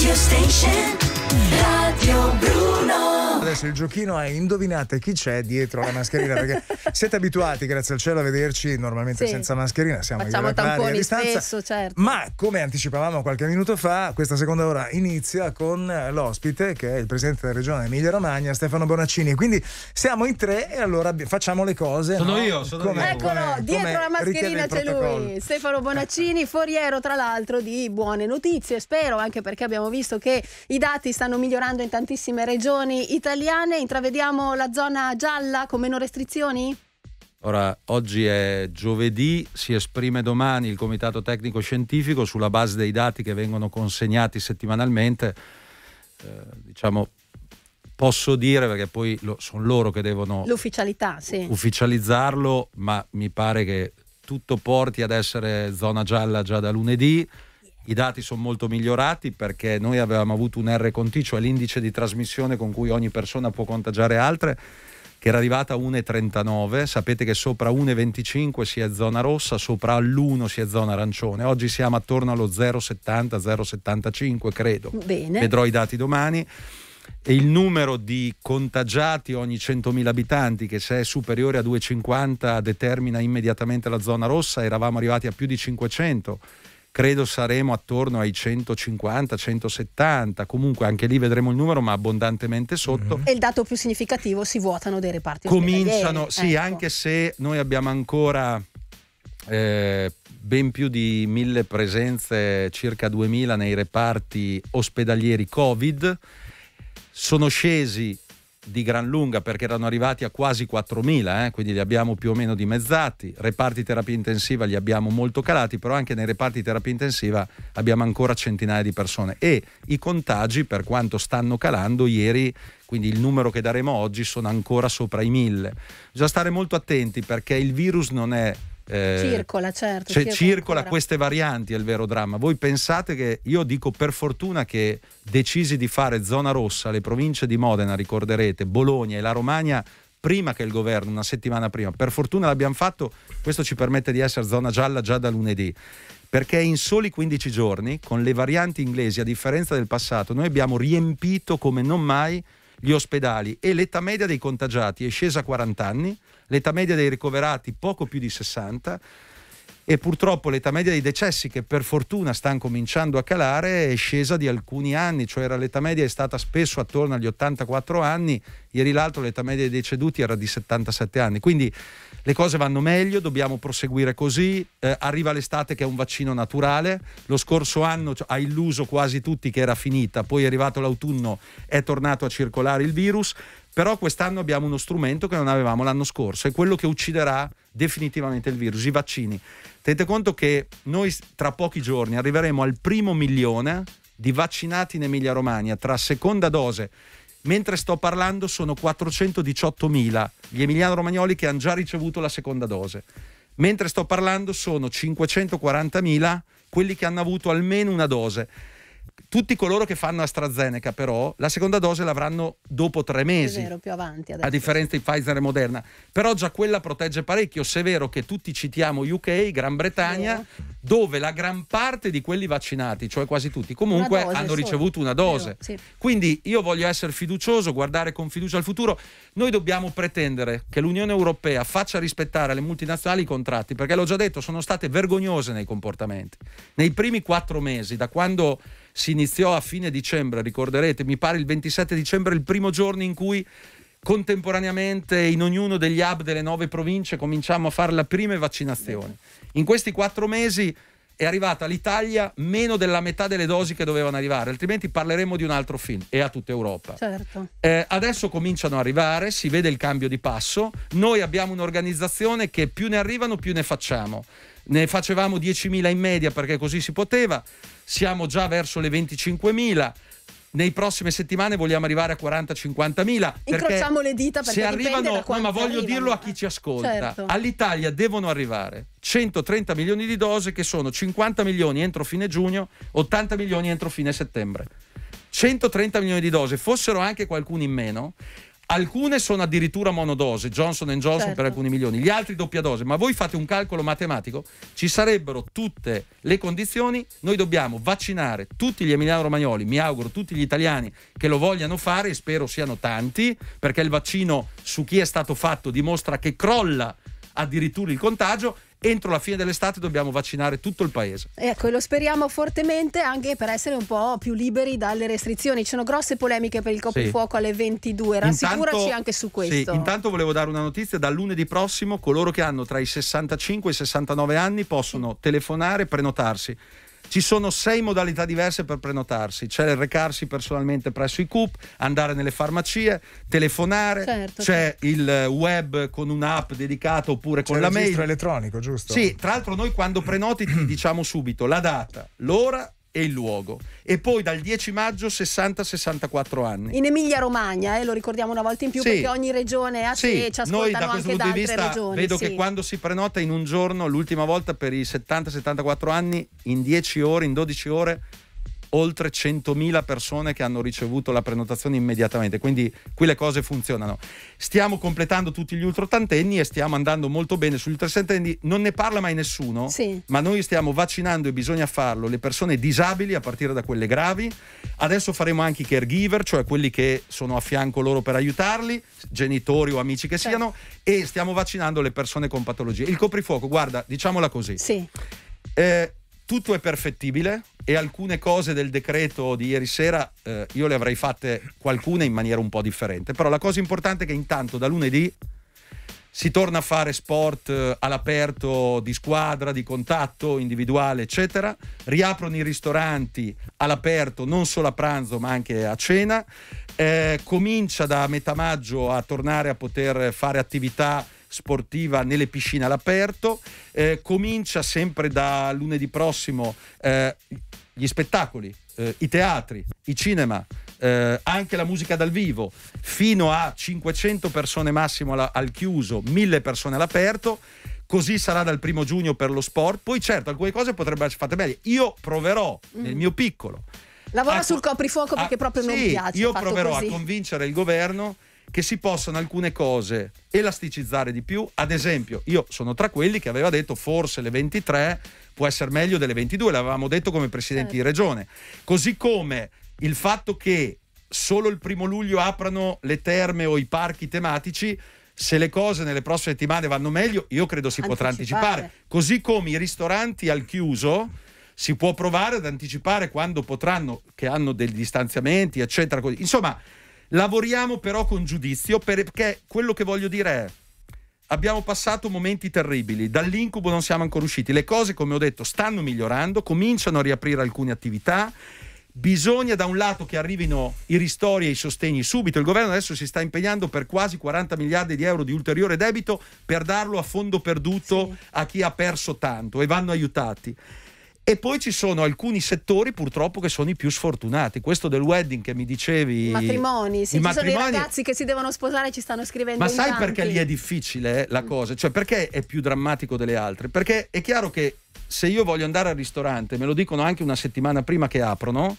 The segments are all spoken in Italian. Radio Station, Radio Bruno. Adesso il giochino è indovinate chi c'è dietro la mascherina, perché siete abituati, grazie al cielo, a vederci normalmente sì, senza mascherina, siamo facciamo tamponi a distanza, spesso, certo. Ma come anticipavamo qualche minuto fa, questa seconda ora inizia con l'ospite che è il presidente della regione Emilia-Romagna, Stefano Bonaccini, quindi siamo in tre e allora facciamo le cose. Sono no? Io, sono come, io. Eccolo, dietro la mascherina c'è lui, Stefano Bonaccini, foriero tra l'altro di buone notizie, spero, anche perché abbiamo visto che i dati stanno migliorando in tantissime regioni italiane. Intravediamo la zona gialla con meno restrizioni? Ora, oggi è giovedì, si esprime domani il comitato tecnico scientifico sulla base dei dati che vengono consegnati settimanalmente. Diciamo, posso dire, perché poi sono loro che devono l'ufficialità, sì, ufficializzarlo, ma mi pare che tutto porti ad essere zona gialla già da lunedì. I dati sono molto migliorati perché noi avevamo avuto un RT, cioè l'indice di trasmissione con cui ogni persona può contagiare altre, che era arrivata a 1,39. Sapete che sopra 1,25 si è zona rossa, sopra all'1 si è zona arancione. Oggi siamo attorno allo 0,70, 0,75 credo. Bene. Vedrò i dati domani. E il numero di contagiati ogni 100.000 abitanti, che se è superiore a 2,50 determina immediatamente la zona rossa, eravamo arrivati a più di 500. Credo saremo attorno ai 150, 170, comunque anche lì vedremo il numero, ma abbondantemente sotto. E il dato più significativo, si vuotano dei reparti cominciano, ospedalieri. Sì, ecco, anche se noi abbiamo ancora ben più di 1000 presenze, circa 2000 nei reparti ospedalieri Covid, sono scesi di gran lunga perché erano arrivati a quasi 4.000, quindi li abbiamo più o meno dimezzati. Reparti terapia intensiva li abbiamo molto calati, però anche nei reparti terapia intensiva abbiamo ancora centinaia di persone e i contagi, per quanto stanno calando ieri, quindi il numero che daremo oggi, sono ancora sopra i 1.000. Bisogna stare molto attenti perché il virus non è circola, certo, circola ancora. Queste varianti è il vero dramma. Voi pensate che, io dico per fortuna che decisi di fare zona rossa le province di Modena, ricorderete, Bologna e la Romagna prima che il governo, una settimana prima. Per fortuna l'abbiamo fatto, questo ci permette di essere zona gialla già da lunedì, perché in soli 15 giorni con le varianti inglesi, a differenza del passato, noi abbiamo riempito come non mai gli ospedali e l'età media dei contagiati è scesa a 40 anni, l'età media dei ricoverati poco più di 60 e purtroppo l'età media dei decessi, che per fortuna stanno cominciando a calare, è scesa di alcuni anni, cioè l'età media è stata spesso attorno agli 84 anni, ieri l'altro l'età media dei deceduti era di 77 anni, quindi le cose vanno meglio, dobbiamo proseguire così, arriva l'estate che è un vaccino naturale, lo scorso anno ha illuso quasi tutti che era finita, poi è arrivato l'autunno, è tornato a circolare il virus, però quest'anno abbiamo uno strumento che non avevamo l'anno scorso, è quello che ucciderà definitivamente il virus, i vaccini. Tenete conto che noi tra pochi giorni arriveremo al 1.000.000 di vaccinati in Emilia-Romagna, tra seconda dose, mentre sto parlando sono 418.000 gli emiliano-romagnoli che hanno già ricevuto la seconda dose, mentre sto parlando sono 540.000 quelli che hanno avuto almeno una dose. Tutti coloro che fanno AstraZeneca però la seconda dose l'avranno dopo 3 mesi, è vero, più avanti adesso, a differenza di Pfizer e Moderna, però già quella protegge parecchio, se è vero che tutti citiamo UK, Gran Bretagna, dove la gran parte di quelli vaccinati, cioè quasi tutti comunque, hanno ricevuto una dose, vero, sì. Quindi io voglio essere fiducioso, guardare con fiducia al futuro. Noi dobbiamo pretendere che l'Unione Europea faccia rispettare alle multinazionali i contratti, perché l'ho già detto, sono state vergognose nei comportamenti nei primi 4 mesi, da quando si iniziò a fine dicembre, ricorderete, mi pare il 27 dicembre, il primo giorno in cui contemporaneamente in ognuno degli hub delle 9 province cominciamo a fare le prime vaccinazioni. In questi 4 mesi è arrivata all'Italia meno della metà delle dosi che dovevano arrivare, altrimenti parleremo di un altro film, e a tutta Europa. Certo. Adesso cominciano ad arrivare, si vede il cambio di passo, noi abbiamo un'organizzazione che più ne arrivano più ne facciamo. Ne facevamo 10.000 in media perché così si poteva, siamo già verso le 25.000, nei prossime settimane vogliamo arrivare a 40-50.000. Incrociamo le dita perché se arrivano, da no, ma voglio dirlo a chi ci ascolta, certo, all'Italia devono arrivare 130 milioni di dose, che sono 50 milioni entro fine giugno, 80 milioni entro fine settembre. 130 milioni di dose, fossero anche qualcuno in meno, Alcune sono addirittura monodose, Johnson and Johnson, certo, per alcuni milioni, gli altri doppia dose, ma voi fate un calcolo matematico, ci sarebbero tutte le condizioni, noi dobbiamo vaccinare tutti gli emiliano-romagnoli, mi auguro tutti gli italiani che lo vogliano fare, e spero siano tanti, perché il vaccino su chi è stato fatto dimostra che crolla addirittura il contagio. Entro la fine dell'estate dobbiamo vaccinare tutto il paese. Ecco, lo speriamo fortemente, anche per essere un po' più liberi dalle restrizioni. Ci sono grosse polemiche per il coprifuoco alle 22. Rassicuraci anche su questo. Sì, intanto volevo dare una notizia: da lunedì prossimo coloro che hanno tra i 65 e i 69 anni possono telefonare e prenotarsi. Ci sono 6 modalità diverse per prenotarsi, c'è recarsi personalmente presso i CUP, andare nelle farmacie, telefonare, c'è il web con un'app dedicata oppure con la mail. C'è il registro elettronico, giusto? Sì, tra l'altro noi quando prenoti ti diciamo subito la data, l'ora e il luogo, e poi dal 10 maggio 60-64 anni. In Emilia-Romagna, lo ricordiamo una volta in più, perché ogni regione ha sé, ci ascoltano anche da altre regiononi. Vedo che quando si prenota in un giorno, l'ultima volta per i 70-74 anni, in 10 ore, in 12 ore, oltre 100.000 persone che hanno ricevuto la prenotazione immediatamente, quindi qui le cose funzionano. Stiamo completando tutti gli ultraottantenni e stiamo andando molto bene sugli ultrasettantenni, non ne parla mai nessuno, ma noi stiamo vaccinando, e bisogna farlo, le persone disabili a partire da quelle gravi. Adesso faremo anche i caregiver, cioè quelli che sono a fianco loro per aiutarli, genitori o amici che siano, e stiamo vaccinando le persone con patologie. Il coprifuoco, guarda, diciamola così, tutto è perfettibile, e alcune cose del decreto di ieri sera io le avrei fatte qualcuna in maniera un po' differente, però la cosa importante è che intanto da lunedì si torna a fare sport all'aperto, di squadra, di contatto, individuale, eccetera. Riaprono i ristoranti all'aperto, non solo a pranzo ma anche a cena. Comincia da metà maggio a tornare a poter fare attività sportiva nelle piscine all'aperto. Comincia sempre da lunedì prossimo gli spettacoli, i teatri, i cinema, anche la musica dal vivo, fino a 500 persone massimo al chiuso, 1000 persone all'aperto. Così sarà dal 1° giugno per lo sport. Poi certo alcune cose potrebbero essere fatte meglio, io proverò nel mio piccolo, lavora sul coprifuoco perché proprio non mi piace, io proverò a convincere il governo che si possono alcune cose elasticizzare di più. Ad esempio, io sono tra quelli che aveva detto forse le 23 può essere meglio delle 22, l'avevamo detto come presidente di regione, così come il fatto che solo il 1° luglio aprano le terme o i parchi tematici. Se le cose nelle prossime settimane vanno meglio, io credo si potrà anticipare, così come i ristoranti al chiuso si può provare ad anticipare quando potranno, che hanno dei distanziamenti eccetera, così. Insomma, lavoriamo però con giudizio, perché quello che voglio dire è: abbiamo passato momenti terribili, dall'incubo non siamo ancora usciti, le cose, come ho detto, stanno migliorando, cominciano a riaprire alcune attività. Bisogna da un lato che arrivino i ristori e i sostegni subito. Il governo adesso si sta impegnando per quasi 40 miliardi di euro di ulteriore debito per darlo a fondo perduto a chi ha perso tanto, e vanno aiutati. E poi ci sono alcuni settori purtroppo che sono i più sfortunati, questo del wedding che mi dicevi, matrimoni, sì, ci sono i ragazzi che si devono sposare, ci stanno scrivendo ma sai tanti. Perché lì è difficile la cosa, cioè perché è più drammatico delle altre? Perché è chiaro che se io voglio andare al ristorante, me lo dicono anche una settimana prima che aprono,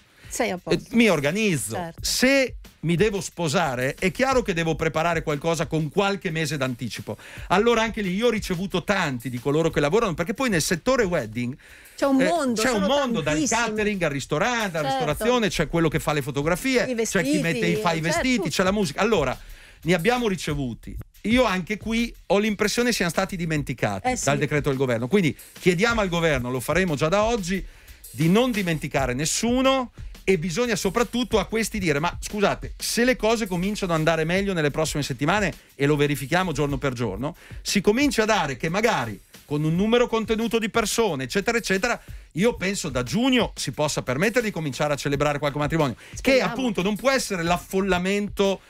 mi organizzo, se mi devo sposare è chiaro che devo preparare qualcosa con qualche mese d'anticipo. Allora anche lì io ho ricevuto tanti di coloro che lavorano, perché poi nel settore wedding c'è un mondo, dal catering al ristorante, alla ristorazione, c'è quello che fa le fotografie, c'è chi fa i vestiti, c'è la musica. Allora ne abbiamo ricevuti. Io anche qui ho l'impressione siano stati dimenticati dal decreto del governo, quindi chiediamo al governo, lo faremo già da oggi, di non dimenticare nessuno. E bisogna soprattutto a questi dire: ma scusate, se le cose cominciano ad andare meglio nelle prossime settimane, e lo verifichiamo giorno per giorno, si comincia a dare che magari con un numero contenuto di persone eccetera eccetera, io penso da giugno si possa permettere di cominciare a celebrare qualche matrimonio. Speriamo. Che appunto non può essere l'affollamento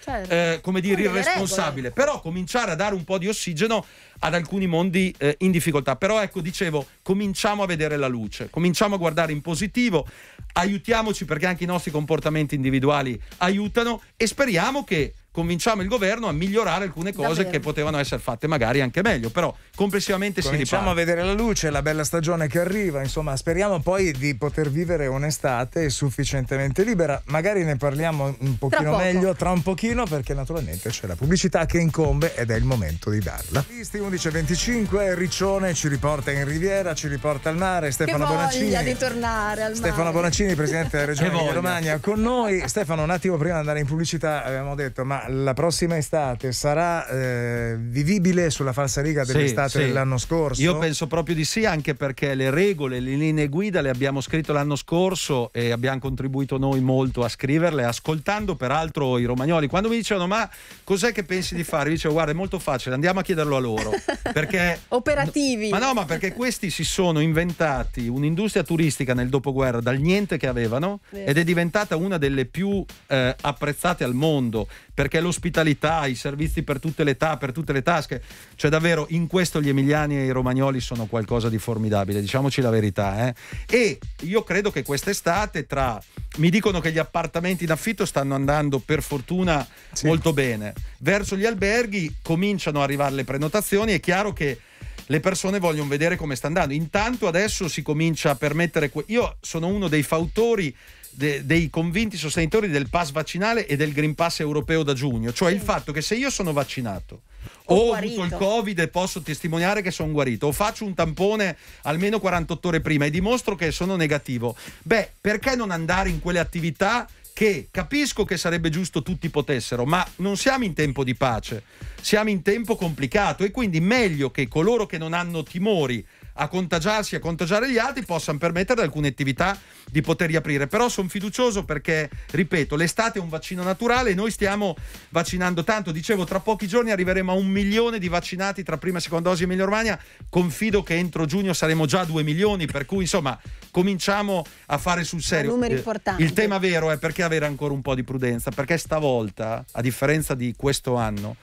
come dire irresponsabile, però cominciare a dare un po' di ossigeno ad alcuni mondi in difficoltà. Però ecco, dicevo, cominciamo a vedere la luce, cominciamo a guardare in positivo, aiutiamoci perché anche i nostri comportamenti individuali aiutano, e speriamo che convinciamo il governo a migliorare alcune cose che potevano essere fatte magari anche meglio, però complessivamente cominciamo a vedere la luce, la bella stagione che arriva, insomma speriamo poi di poter vivere un'estate sufficientemente libera, magari ne parliamo un pochino meglio tra un pochino, perché naturalmente c'è la pubblicità che incombe ed è il momento di darla. 11:25, Riccione ci riporta in riviera, ci riporta al mare. Stefano Bonaccini, di tornare al mare. Stefano Bonaccini, presidente della regione Emilia-Romagna, con noi. Stefano, un attimo prima di andare in pubblicità avevamo detto, ma la prossima estate sarà vivibile sulla falsariga dell'estate dell'anno scorso? Io penso proprio di sì, anche perché le regole, le linee guida le abbiamo scritte l'anno scorso e abbiamo contribuito noi molto a scriverle, ascoltando peraltro i romagnoli. Quando mi dicevano ma cos'è che pensi di fare? Io dicevo guarda, è molto facile, andiamo a chiederlo a loro, perché operativi. Ma no, ma perché questi si sono inventati un'industria turistica nel dopoguerra dal niente che avevano, ed è diventata una delle più apprezzate al mondo, perché l'ospitalità, i servizi per tutte le età, per tutte le tasche, cioè davvero in questo gli emiliani e i romagnoli sono qualcosa di formidabile, diciamoci la verità, eh? E io credo che quest'estate, tra, mi dicono che gli appartamenti in affitto stanno andando per fortuna molto bene, verso gli alberghi cominciano ad arrivare le prenotazioni, è chiaro che le persone vogliono vedere come sta andando. Intanto adesso si comincia a permettere, io sono uno dei fautori, dei convinti sostenitori del pass vaccinale e del Green Pass europeo da giugno, cioè il fatto che se io sono vaccinato o ho avuto il Covid e posso testimoniare che sono guarito, o faccio un tampone almeno 48 ore prima e dimostro che sono negativo, beh, perché non andare in quelle attività che capisco che sarebbe giusto tutti potessero, ma non siamo in tempo di pace, siamo in tempo complicato, e quindi meglio che coloro che non hanno timori a contagiarsi, a contagiare gli altri, possano permettere ad alcune attività di poter riaprire. Però sono fiducioso perché, ripeto, l'estate è un vaccino naturale e noi stiamo vaccinando tanto. Dicevo, tra pochi giorni arriveremo a 1 milione di vaccinati tra prima e seconda dosi in Emilia-Romagna. Confido che entro giugno saremo già a 2 milioni, per cui insomma cominciamo a fare sul serio. Numeri importanti. Il tema vero è perché avere ancora un po' di prudenza, perché stavolta, a differenza di questo anno,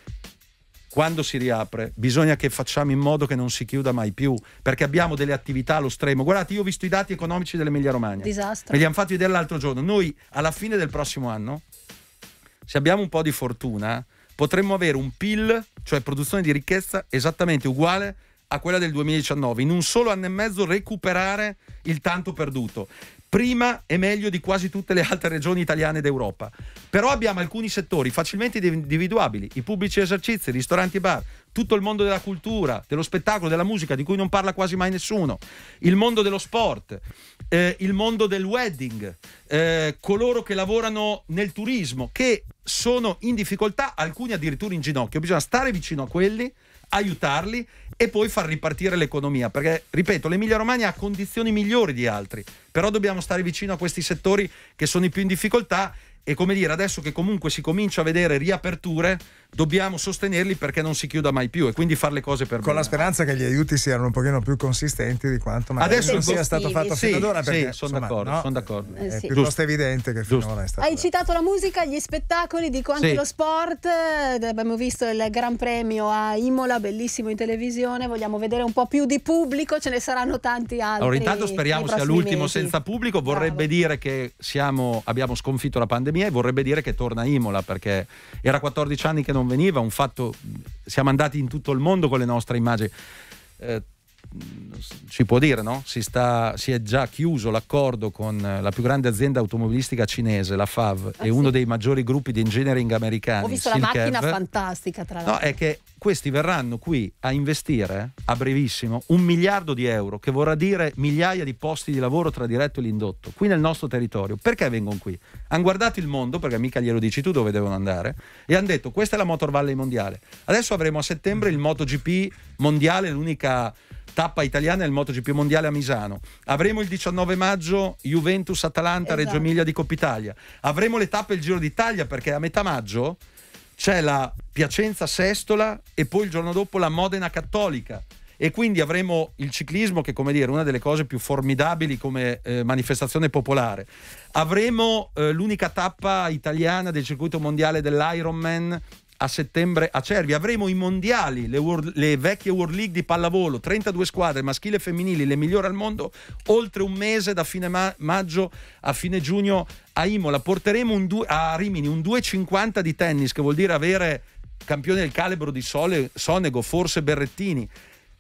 quando si riapre bisogna che facciamo in modo che non si chiuda mai più, perché abbiamo delle attività allo stremo. Guardate, io ho visto i dati economici dell'Emilia-Romagna, disastro, me li hanno fatti vedere l'altro giorno. Noi alla fine del prossimo anno, se abbiamo un po' di fortuna, potremmo avere un PIL, cioè produzione di ricchezza, esattamente uguale a quella del 2019, in un solo anno e mezzo recuperare il tanto perduto. Prima e meglio di quasi tutte le altre regioni italiane d'Europa. Però abbiamo alcuni settori facilmente individuabili, i pubblici esercizi, ristoranti e bar, tutto il mondo della cultura, dello spettacolo, della musica, di cui non parla quasi mai nessuno, il mondo dello sport, il mondo del wedding, coloro che lavorano nel turismo, che sono in difficoltà, alcuni addirittura in ginocchio. Bisogna stare vicino a quelli, aiutarli e poi far ripartire l'economia, perché ripeto, l'Emilia-Romagna ha condizioni migliori di altri, però dobbiamo stare vicino a questi settori che sono i più in difficoltà, e come dire, adesso che comunque si comincia a vedere riaperture dobbiamo sostenerli perché non si chiuda mai più, e quindi fare le cose per bene, con la speranza che gli aiuti siano un pochino più consistenti di quanto magari adesso non sia stato fatto fino ad ora, perché sono d'accordo, no, è piuttosto evidente che fino ad ora è stato. Hai citato la musica, gli spettacoli, dico anche lo sport, abbiamo visto il Gran Premio a Imola, bellissimo in televisione, vogliamo vedere un po' più di pubblico, ce ne saranno tanti altri. Allora intanto speriamo sia l'ultimo senza pubblico, vorrebbe dire che abbiamo sconfitto la pandemia, e vorrebbe dire che torna Imola, perché era 14 anni che non veniva, un fatto, siamo andati in tutto il mondo con le nostre immagini, si può dire, no? Si è già chiuso l'accordo con la più grande azienda automobilistica cinese, la FAV, e uno dei maggiori gruppi di engineering americani. Ho visto la macchina fantastica, tra l'altro. No, è che questi verranno qui a investire a brevissimo 1 miliardo di euro, che vorrà dire migliaia di posti di lavoro tra diretto e l'indotto, qui nel nostro territorio. Perché vengono qui? Hanno guardato il mondo, perché mica glielo dici tu dove devono andare, e hanno detto questa è la Motor Valley mondiale. Adesso avremo a settembre il MotoGP mondiale, l'unica tappa italiana è il MotoGP mondiale a Misano, avremo il 19 maggio Juventus-Atalanta, Reggio Emilia di Coppa Italia, avremo le tappe del Giro d'Italia, perché a metà maggio c'è la Piacenza-Sestola e poi il giorno dopo la Modena-Cattolica, e quindi avremo il ciclismo, che come dire è una delle cose più formidabili come manifestazione popolare, avremo l'unica tappa italiana del circuito mondiale dell'Ironman a settembre a Cervia. Avremo i mondiali, le vecchie World League di pallavolo, 32 squadre maschili e femminili, le migliori al mondo, oltre un mese da fine maggio a fine giugno a Imola. Porteremo a Rimini un 2,50 di tennis, che vuol dire avere campioni del calibro di Sonego, forse Berrettini.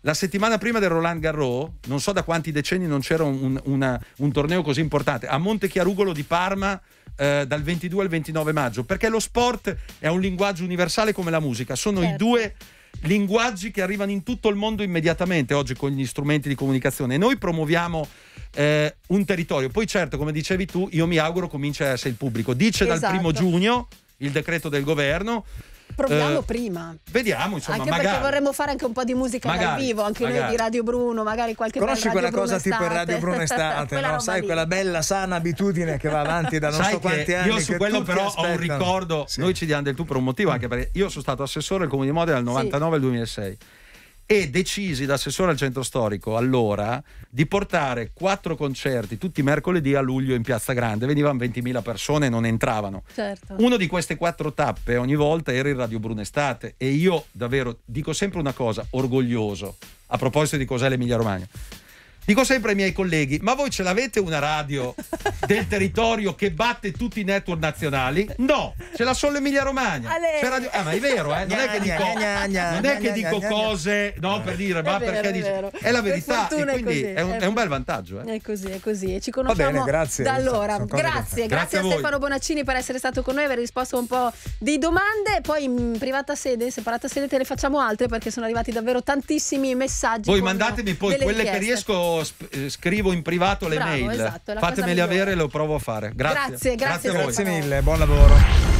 La settimana prima del Roland Garros, non so da quanti decenni non c'era un torneo così importante, a Montechiarugolo di Parma, dal 22 al 29 maggio, perché lo sport è un linguaggio universale come la musica, sono certo. I due linguaggi che arrivano in tutto il mondo immediatamente oggi con gli strumenti di comunicazione, e noi promuoviamo un territorio. Poi certo, come dicevi tu, io mi auguro cominci a essere il pubblico, dice esatto. Dal 1° giugno il decreto del governo. Proviamo prima. Vediamo, insomma, anche magari, perché vorremmo fare anche un po' di musica dal vivo, anche noi di Radio Bruno, magari qualche conosci quella Radio cosa Bruno tipo Estate. Radio Bruno Estate, quella no? Sai, lì. Quella bella sana abitudine che va avanti da non so quanti anni. Io su che quello però aspettano. Ho un ricordo, sì. Noi ci diamo del tu per un motivo, anche perché io sono stato assessore al Comune di Modena dal 99 al 2006 e decisi da assessore al centro storico allora di portare 4 concerti tutti i mercoledì a luglio in Piazza Grande. Venivano 20.000 persone e non entravano. Certo. Uno di queste 4 tappe ogni volta era il Radio Bruno Estate, e io davvero dico sempre una cosa, orgoglioso, a proposito di cos'è l'Emilia-Romagna. Dico sempre ai miei colleghi, ma voi ce l'avete una radio del territorio che batte tutti i network nazionali? No, ce l'ha solo Emilia-Romagna. Ah, ma è vero, non è che dico, non è che dico cose no, per dire, ma vero, perché dice, è la verità, e quindi è un bel vantaggio. È così, è così. E ci conosciamo bene, grazie, da allora. Grazie a Stefano Bonaccini per essere stato con noi, aver risposto un po' di domande. Poi in privata sede, separata sede, te ne facciamo altre, perché sono arrivati davvero tantissimi messaggi. Voi mandatemi poi quelle richieste. Che riesco scrivo in privato le mail, esatto, fatemele avere e lo provo a fare. Grazie mille, buon lavoro.